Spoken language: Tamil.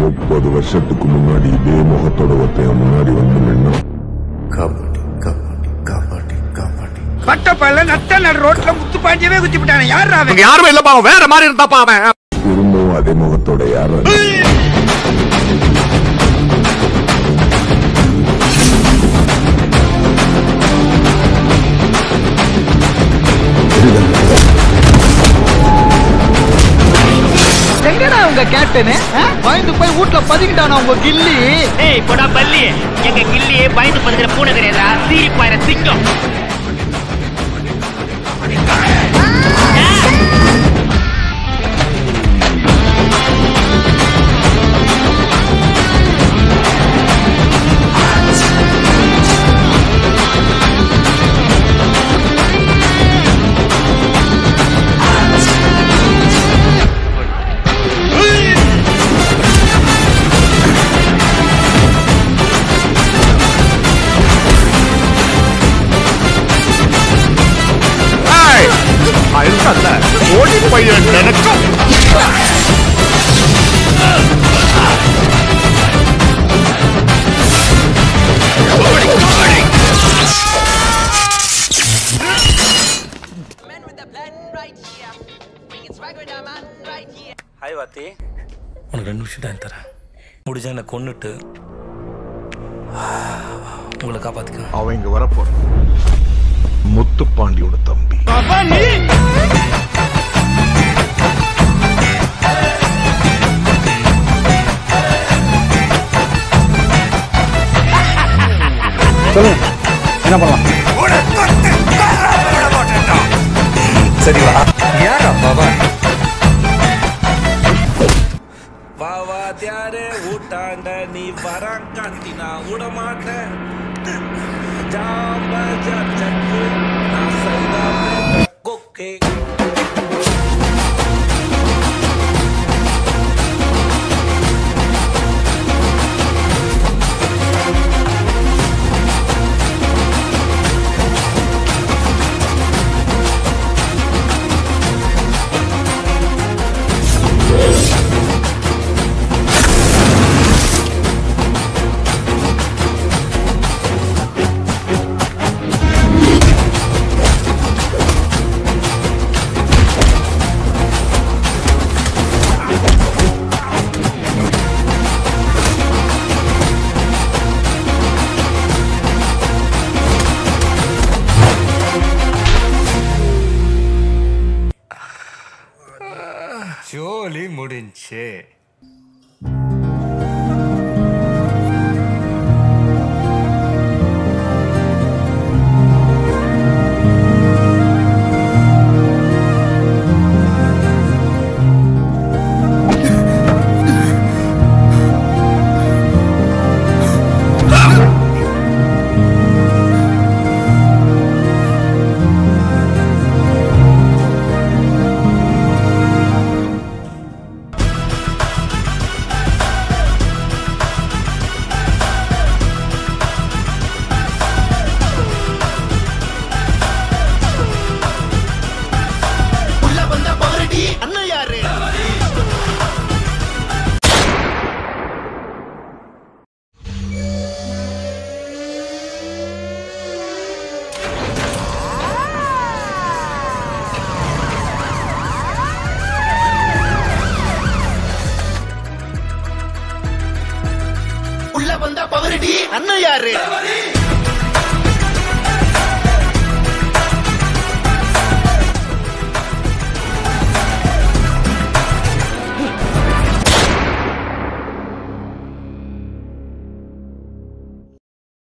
முப்பது வருஷத்துக்கு முன்னாடி இதே முகத்தோட ஒருத்தையும் முன்னாடி வந்து நின்னா காப்பாட்டி காப்பாட்டி காப்பாட்டி காப்பாட்டி பட்டப்பல்ல நத்த நடு ரோட்ல முத்து பாஞ்சியவே குத்தி விட்டானே. யாரா அவன்? யாரும் இல்ல பாவம், வேற மாதிரி இருந்தா பாவன். திரும்பவும் அதே முகத்தோட யாரா? கேப்டனே பயந்து போய் வீட்டுல பதுக்கிட்டான உங்க கில்லி. ஏய் போடா பல்லி, எங்க கில்லி பயந்து பதுக்கிற பூனை கிடையாதா, சீரி பாயிர சிங்கம். உனக்கு 2 நிமிஷம் தான் தரேன். முடிஞ்சா என்ன கொன்னுட்டு உங்களை காப்பாத்துக்க. அவன் இங்க வரப்போற முத்துப்பாண்டியோட தம்பி. சொல்லுங்க என்ன பண்ணலாம்? சரிவா யாரா பாபா வாத்தியாரே ஊட்டாண்ட நீ வராங்காத்தி நான் விட மாட்டேன். ஜோலி முடிஞ்சு அண்ணா யாரு?